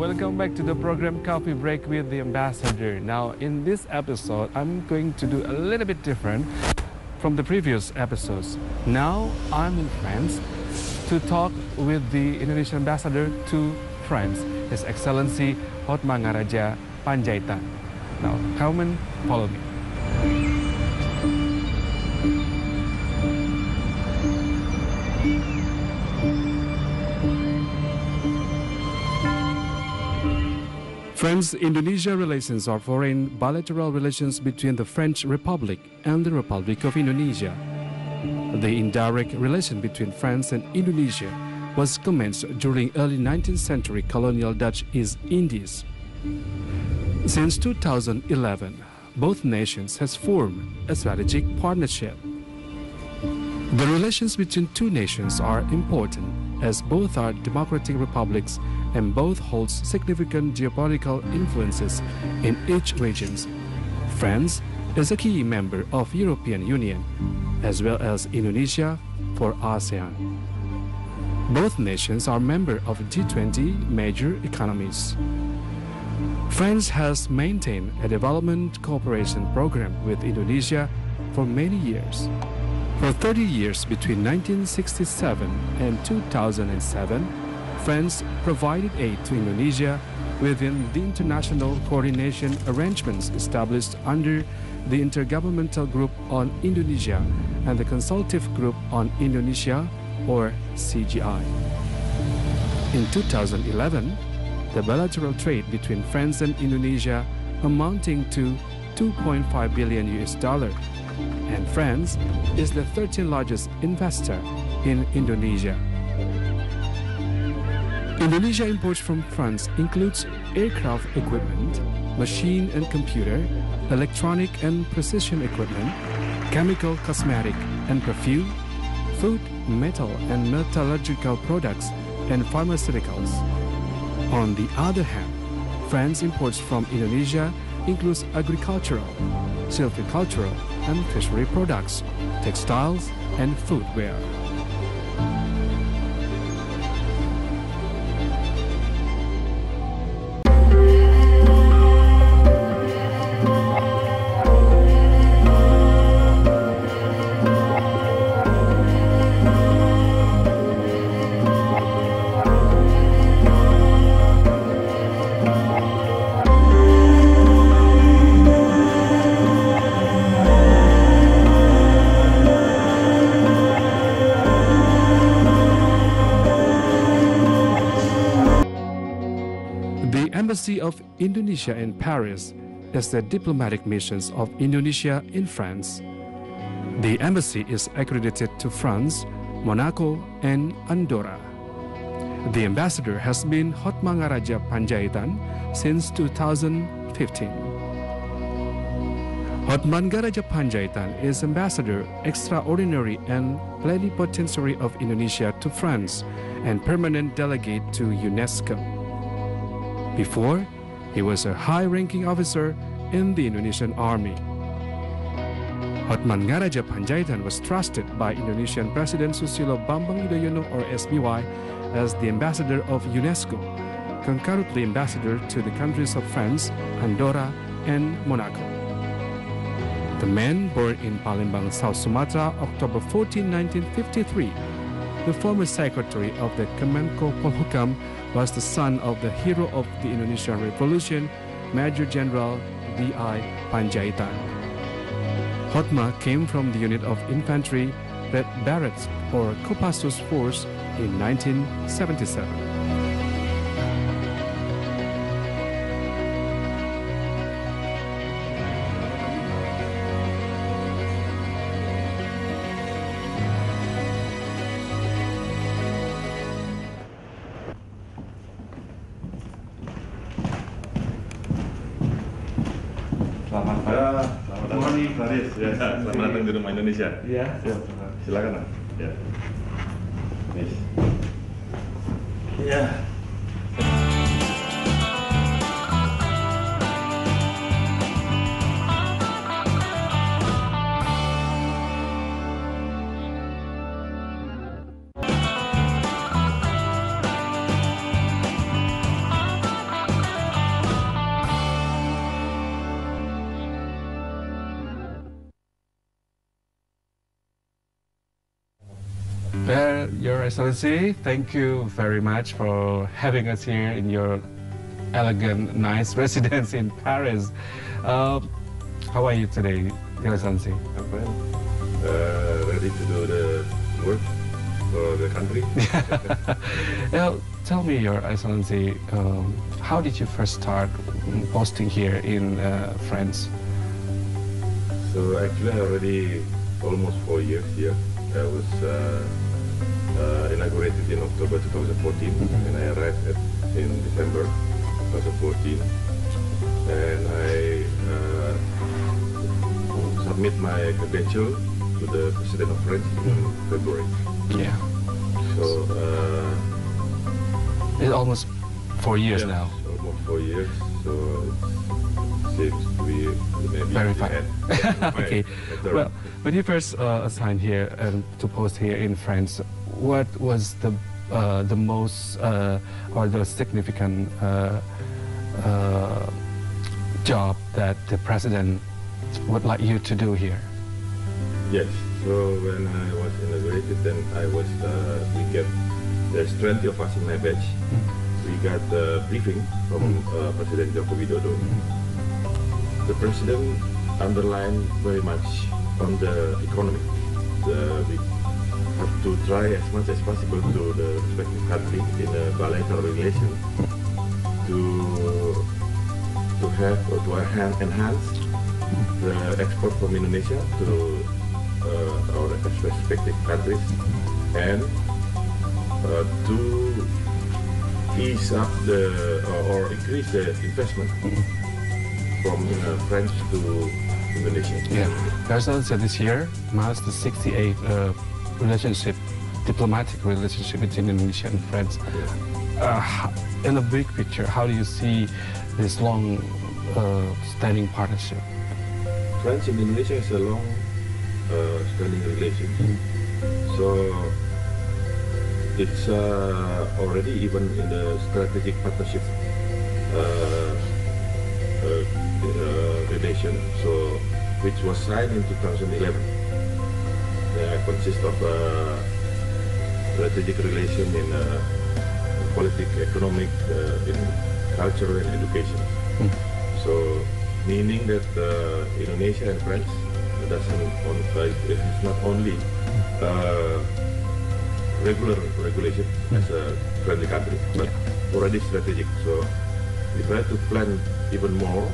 welcome back to the program Coffee Break with the Ambassador. Now in this episode, I'm going to do a little bit different from the previous episodes. Now I'm in France to talk with the Indonesian Ambassador to France, His Excellency Hotmangaradja Pandjaitan. Now come and follow me. France-Indonesia relations are foreign bilateral relations between the French Republic and the Republic of Indonesia. The indirect relation between France and Indonesia was commenced during early 19th century colonial Dutch East Indies. Since 2011, both nations has formed a strategic partnership. The relations between two nations are important as both are democratic republics and both holds significant geopolitical influences in each region. France is a key member of European Union, as well as Indonesia for ASEAN. Both nations are members of G20 major economies. France has maintained a development cooperation program with Indonesia for many years. For 30 years between 1967 and 2007, France provided aid to Indonesia within the international coordination arrangements established under the Intergovernmental Group on Indonesia and the Consultative Group on Indonesia, or CGI. In 2011, the bilateral trade between France and Indonesia amounting to $2.5 billion, and France is the 13th largest investor in Indonesia. Indonesia imports from France includes aircraft equipment, machine and computer, electronic and precision equipment, chemical, cosmetic and perfume, food, metal and metallurgical products, and pharmaceuticals. On the other hand, France imports from Indonesia includes agricultural, silvicultural and fishery products, textiles and footwear. The Embassy of Indonesia in Paris is the diplomatic missions of Indonesia in France. The embassy is accredited to France, Monaco, and Andorra. The ambassador has been Hotmangaradja Pandjaitan since 2015. Hotmangaradja Pandjaitan is ambassador extraordinary and plenipotentiary of Indonesia to France and permanent delegate to UNESCO. Before, he was a high-ranking officer in the Indonesian army. Hotmangaradja Pandjaitan was trusted by Indonesian President Susilo Bambang Yudhoyono, or SBY, as the ambassador of UNESCO, concurrently ambassador to the countries of France, Andorra, and Monaco. The man, born in Palembang, South Sumatra, October 14, 1953, the former secretary of the Kemenko Polhukam, was the son of the hero of the Indonesian Revolution, Major General D.I. Pandjaitan. Hotma came from the unit of infantry Red Barracks or Kopassus force in 1977. Ya, selamat datang di rumah Indonesia. Ya, silakan. Ya. Nice. Ya. there, Your Excellency, thank you very much for having us here in your elegant, nice residence in Paris. How are you today, Your Excellency? I'm fine. Ready to do the work for the country. Now, tell me, Your Excellency, how did you first start posting here in France? So actually, I already almost 4 years here. I was inaugurated in October 2014, and I arrived in December 2014. And I submit my credential to the President of France in February. Yeah. So it's almost 4 years now. Almost 4 years. So it seems to be maybe very fine. Okay. Well, when you first assigned here to post here in France, what was the most or the significant job that the president would like you to do here? Yes. So when I was inaugurated, then I was we get there's 20 of us in my batch. We got the briefing from President Joko Widodo. The president underlined very much on the economy. We have to try as much as possible to the respective country in a bilateral relation to have or to enhance the export from Indonesia to our respective countries, and to ease up the or increase the investment from France to Indonesia. Yeah, Excellency, this year marks the 68th diplomatic relationship between Indonesia and France. In the big picture, how do you see this long-standing partnership? France and Indonesia is a long-standing relation. So it's already even in the strategic partnership. Relation, so which was signed in 2011. Consists of strategic relation in politics, economic, in culture and education. So meaning that Indonesia and France it's not only regular regulation as a friendly country, but already strategic. So we try to plan even more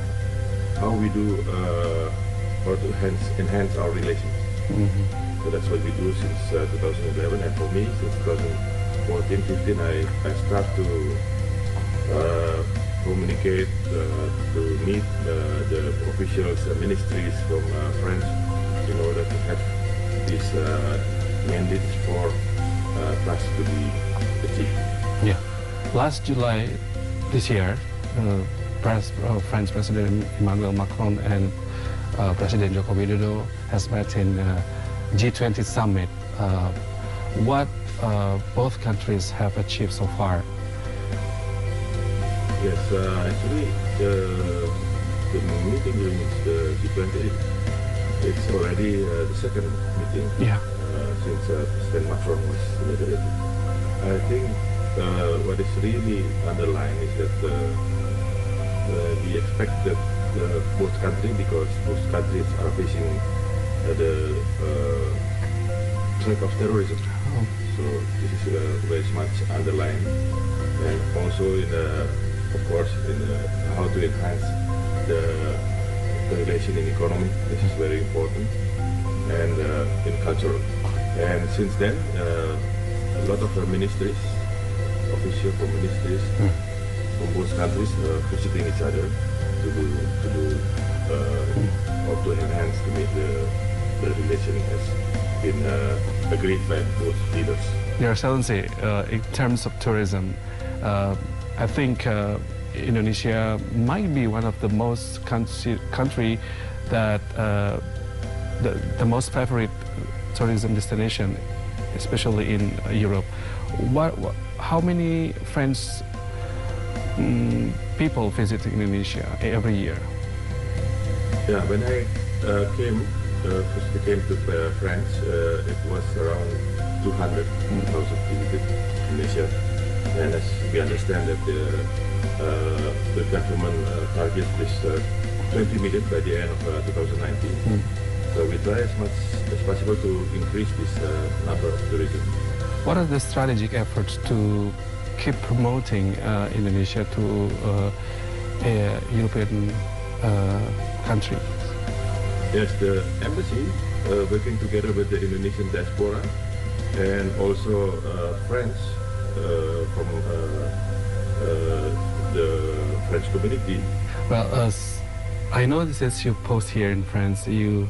how we do or to enhance our relations. So that's what we do since 2011, and for me since 2014-15 I start to communicate, to meet the officials and ministries from France in order to have these mandates for trust to be achieved. Yeah. Last July this year, French President Emmanuel Macron and President Joko Widodo has met in G20 summit. What both countries have achieved so far? Yes, actually the meeting during the G20, it's already the second meeting since President Macron was inaugurated. I think what is really underlined is that we expect that both countries, because both countries are facing the threat of terrorism. So this is very much underlined, and also in of course in how to enhance the relation in economy. This is very important, and in culture. And since then, a lot of ministries, official from ministries, from both countries visiting each other or to enhance to make the relation has been agreed by both leaders. Your Excellency, in terms of tourism, I think Indonesia might be one of the most country that the most favorite tourism destination, especially in Europe. How many French people visiting Indonesia every year? Yeah, when I first came to France, it was around 200,000 visitors to Indonesia. And as we understand that the government target is 20 million by the end of 2019. So we try as much as possible to increase this number of tourism. What are the strategic efforts to keep promoting Indonesia to a European country? Yes, the embassy working together with the Indonesian diaspora and also friends from the French community. Well, I know since you post here in France, you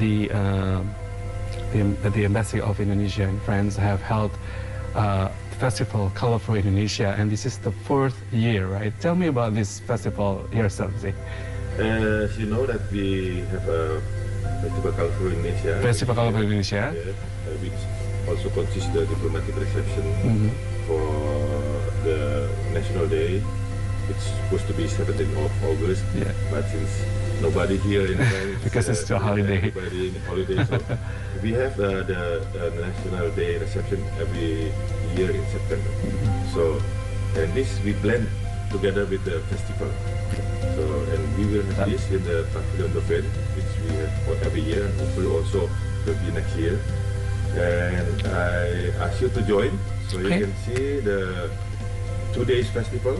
the Embassy of Indonesia in France have held Festival Colorful Indonesia, and this is the fourth year, right? Tell me about this festival yourself, Zee. As you know that we have a Festival Colorful Indonesia. Festival Colorful Indonesia. Which also consists the diplomatic reception for the National Day. It's supposed to be 17th of August, but since nobody here in France, because it's still holiday. Everybody in holiday, so we have the National Day reception every year in September. So, and this we blend together with the festival. So, and we will have this in the Pavillon Dauphine, which we have for every year. Hopefully, also will be next year. And I ask you to join, so you can see the 2 days festival.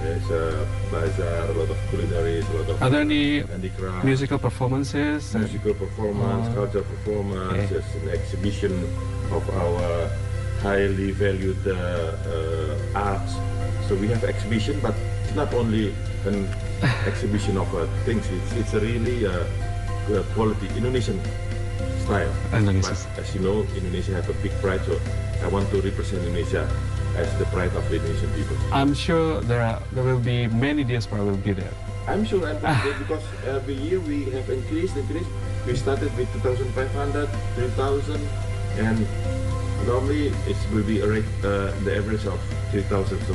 There's a bazaar, a lot of culinaries, a lot of... Are there any musical performances? Musical performance, cultural performance, just an exhibition of our highly valued arts. So we have exhibition, but it's not only an exhibition of things. It's a really quality Indonesian style. But as you know, Indonesia has a big pride, so I want to represent Indonesia as the pride of the Indonesian people. I'm sure there will be many diaspora will be there. I'm sure, because every year we have increased. We started with 2,500, 3,000, and normally it will be the average of 3,000, so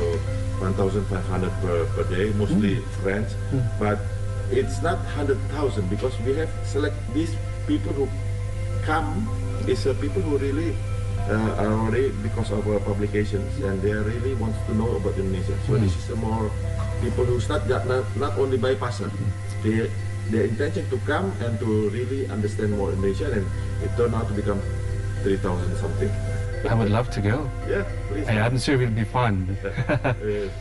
1,500 per day, mostly French. But it's not 100,000 because we have select these people who come is people who really are already because of our publications, and they really want to know about Indonesia. So this is more people who not only bypasser. Their intention to come and to really understand more Indonesia, and it turned out to become 3,000 something. I would love to go. Yeah, please. I'm sure it will be fun. Yes.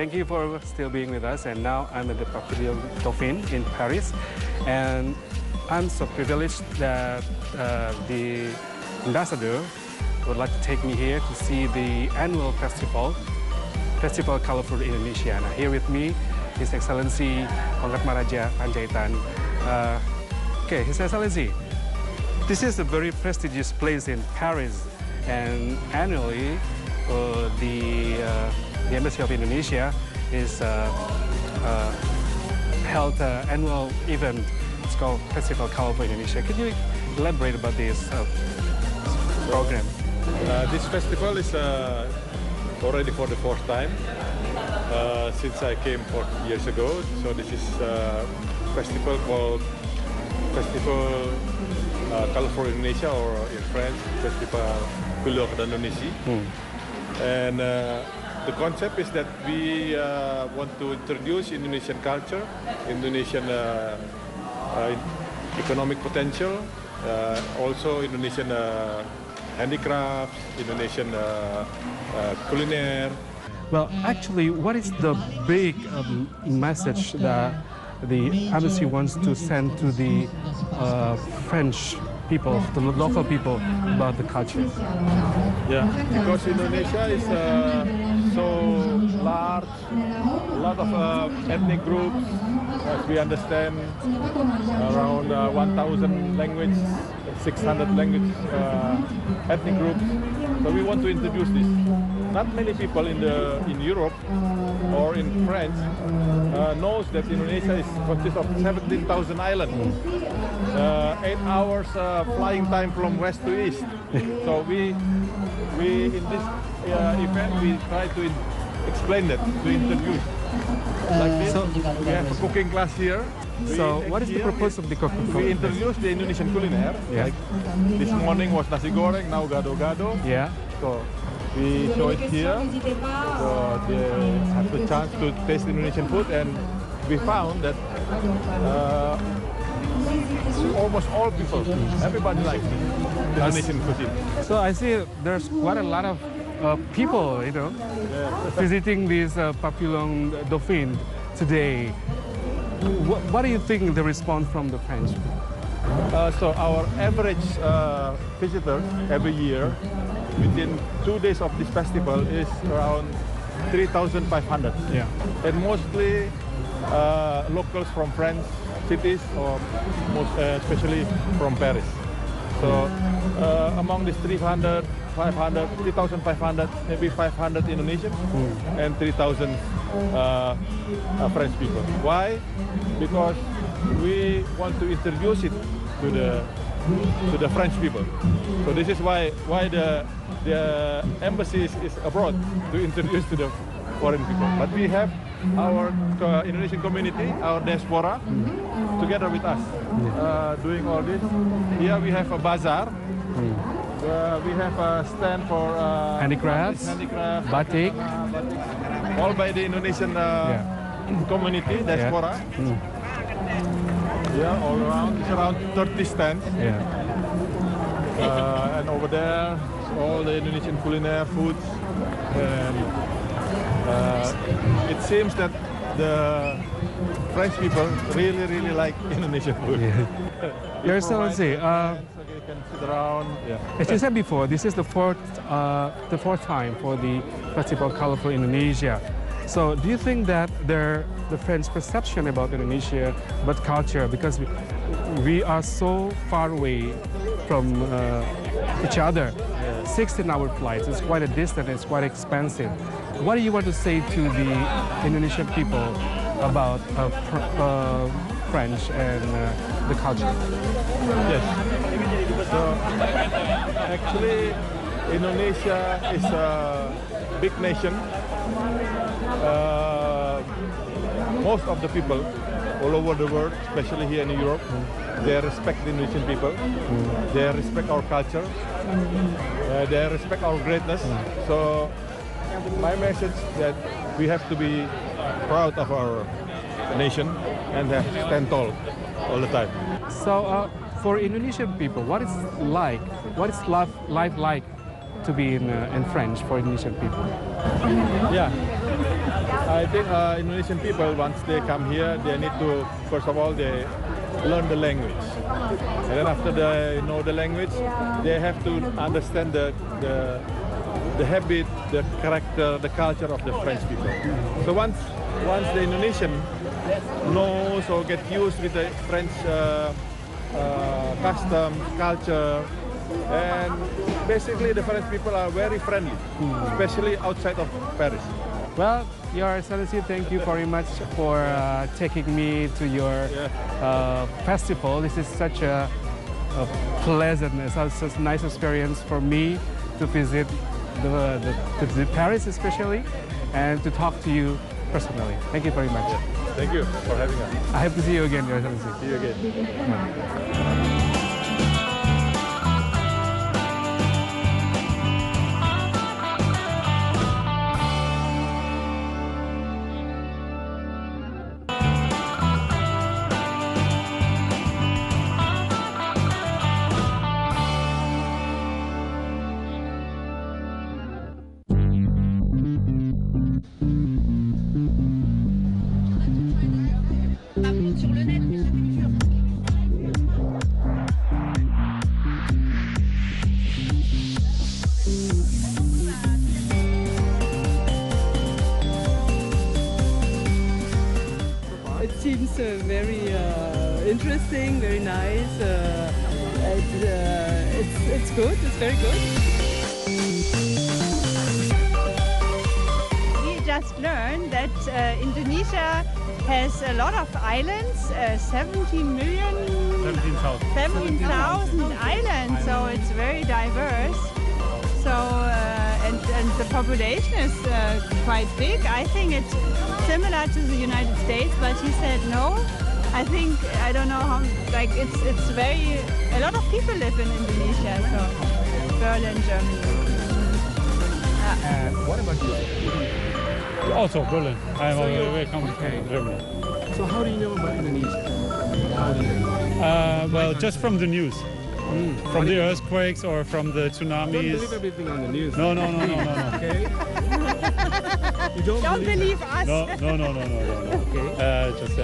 Thank you for still being with us, and now I'm at the Pavillon Dauphine in Paris, and I'm so privileged that the ambassador would like to take me here to see the annual festival, Festival Colorful Indonesia. And here with me, His Excellency Hotmangaradja Pandjaitan. Okay, His Excellency, this is a very prestigious place in Paris, and annually the Embassy of Indonesia is held an annual event. It's called Festival Colorful Indonesia. Could you elaborate about this program? This festival is already for the fourth time since I came 4 years ago. So this is a festival called Festival Colorful Indonesia, or in French, Festival Couleurs d'Indonésie. And the concept is that we want to introduce Indonesian culture, Indonesian economic potential, also Indonesian handicrafts, Indonesian culinary. Well, actually, what is the big message that the embassy wants to send to the French people, the local people, about the culture? Yeah, because Indonesia is so large, a lot of ethnic groups, as we understand, around 1,000 languages, 600 language ethnic groups. So we want to introduce this. Not many people in Europe or in France knows that Indonesia consists of 17,000 islands, 8 hours flying time from west to east. So we in this event we try to explain that, to introduce. Like this, so we have a cooking class here. So what is the purpose of the cooking class? We introduce the Indonesian culinary. Yeah. Like this morning was nasi goreng, now gado-gado. Yeah. So we show it here. So they have the chance to taste Indonesian food, and we found that almost all people, everybody likes Indonesian cuisine. So I see there's quite a lot of people, you know, yeah. Visiting this Pavillon Dauphine today. What do you think the response from the French? So our average visitor every year within 2 days of this festival is around 3,500. Yeah, and mostly locals from French cities, or most especially from Paris. So among these 300, 500, 3,500, maybe 500 Indonesians and 3,000 French people. Why? Because we want to introduce it to the French people. So this is why the embassy is abroad, to introduce to the foreign people. But we have our Indonesian community, our diaspora, together with us, doing all this. Here we have a bazaar. We have a stand for handicrafts, batik, all by the Indonesian community, diaspora. Yeah. Yeah, all around. It's around 30 stands. Yeah. And over there, all the Indonesian culinary foods. And, it seems that the French people really like Indonesian food. Yeah. There's something. So you can sit around. Yeah. As you said before, this is the fourth time for the Festival Colorful Indonesia. So do you think that the French perception about Indonesia, about culture, because we are so far away from each other, 16-hour flights, it's quite a distance, it's quite expensive. What do you want to say to the Indonesian people about French and the culture? Yes. So, actually, Indonesia is a big nation. Most of the people all over the world, especially here in Europe, they respect the Indonesian people, they respect our culture, they respect our greatness. So my message that we have to be proud of our nation and have stand tall all the time. So for Indonesian people, what is like? What is life like to be in French for Indonesian people? Yeah, I think Indonesian people, once they come here, they need to, first of all, they learn the language. And then after they know the language, they have to understand the habit, the character, the culture of the French people. So once the Indonesian knows or get used with the French custom, culture, and basically the French people are very friendly, especially outside of Paris. Well, Your Excellency, thank you very much for taking me to your festival. This is such a pleasant, such a nice experience for me to visit the Paris especially, and to talk to you personally. Thank you very much. Yeah. Thank you for having us. I hope to see you again, Your Excellency. See you again. Yeah. Sur le net, mais ça fait du bien. very interesting, very nice. It's good, it's very good. We just learned that Indonesia has a lot of islands, 17,000 islands, so it's very diverse. So and the population is quite big. I think it's similar to the United States, but he said no. I think, I don't know how, like it's very, a lot of people live in Indonesia, so Berlin, Germany. And what about you? Also Berlin. I'm very comfortable in Germany. So how do you know about Indonesia? Well, just from the news. From the earthquakes or from the tsunamis. Don't believe everything on the news. No. Okay. You don't believe us. No. Okay.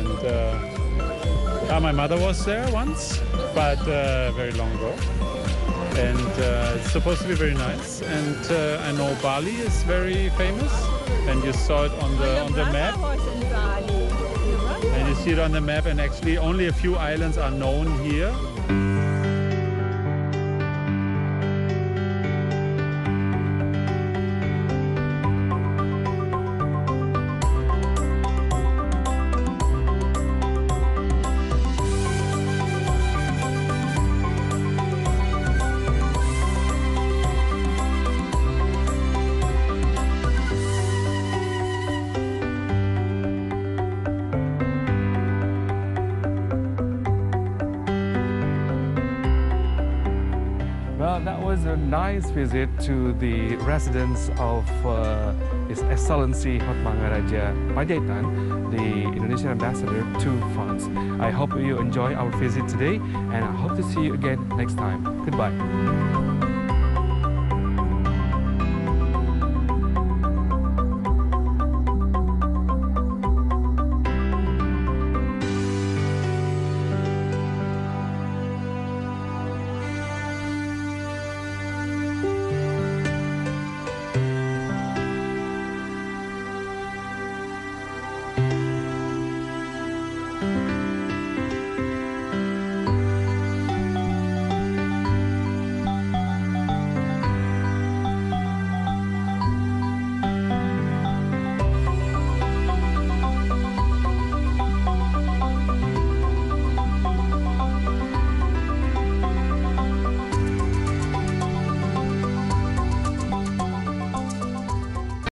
My mother was there once, but very long ago. And it's supposed to be very nice. And I know Bali is very famous. And you saw it on the map. Was in Bali. And you see it on the map. And actually, only a few islands are known here. Nice visit to the residence of His Excellency Hotmangaradja Pandjaitan, the Indonesian ambassador to France. I hope you enjoy our visit today, and I hope to see you again next time. Goodbye.